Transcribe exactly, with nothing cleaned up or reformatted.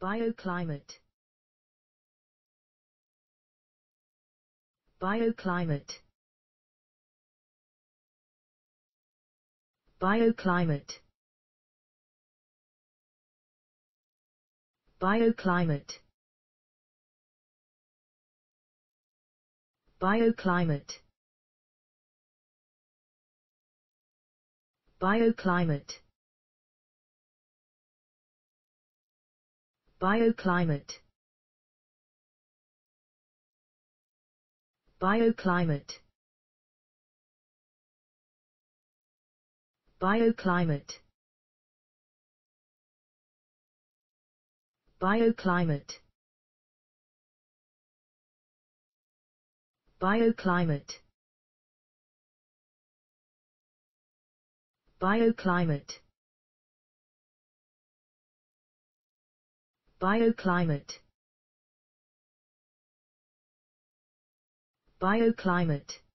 Bioclimate. Bioclimate. Bioclimate. Bioclimate. Bioclimate. Bioclimate. Bioclimate. Bioclimate. Bioclimate. Bioclimate. Bioclimate. Bioclimate. Bioclimate. Bioclimate.